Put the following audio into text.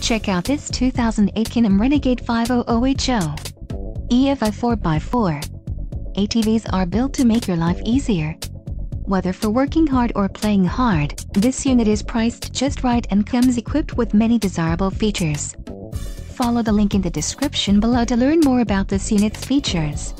Check out this 2008 Can-Am Renegade 500 H.O. EFI 4x4. ATVs are built to make your life easier. Whether for working hard or playing hard, this unit is priced just right and comes equipped with many desirable features. Follow the link in the description below to learn more about this unit's features.